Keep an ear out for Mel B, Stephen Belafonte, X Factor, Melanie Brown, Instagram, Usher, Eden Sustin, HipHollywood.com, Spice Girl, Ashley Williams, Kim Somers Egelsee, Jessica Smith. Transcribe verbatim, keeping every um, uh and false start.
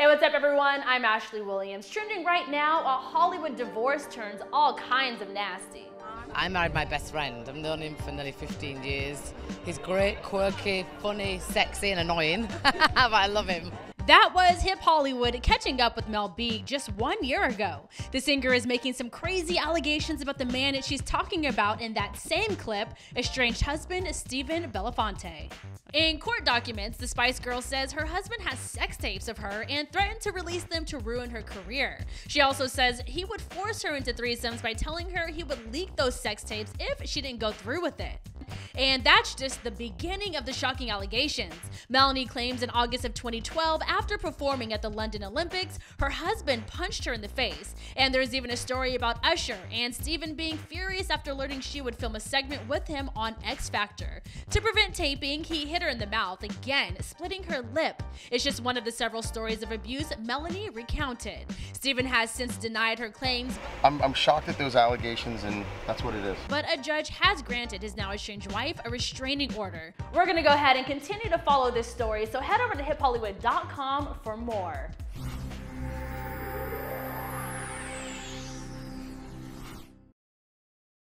Hey, what's up everyone? I'm Ashley Williams. Trending right now, a Hollywood divorce turns all kinds of nasty. I married my best friend. I've known him for nearly fifteen years. He's great, quirky, funny, sexy, and annoying, but I love him. That was Hip Hollywood catching up with Mel B just one year ago. The singer is making some crazy allegations about the man that she's talking about in that same clip, estranged husband Stephen Belafonte. In court documents, the Spice Girl says her husband has sex tapes of her and threatened to release them to ruin her career. She also says he would force her into threesomes by telling her he would leak those sex tapes if she didn't go through with it. And that's just the beginning of the shocking allegations. Melanie claims in August of twenty twelve, after performing at the London Olympics, her husband punched her in the face. And there's even a story about Usher and Stephen being furious after learning she would film a segment with him on X Factor. To prevent taping, he hit her in the mouth, again, splitting her lip. It's just one of the several stories of abuse Melanie recounted. Stephen has since denied her claims. I'm, I'm shocked at those allegations, and that's what it is. But a judge has granted his now estranged wife a restraining order. We're gonna go ahead and continue to follow this story, so head over to hip hollywood dot com for more.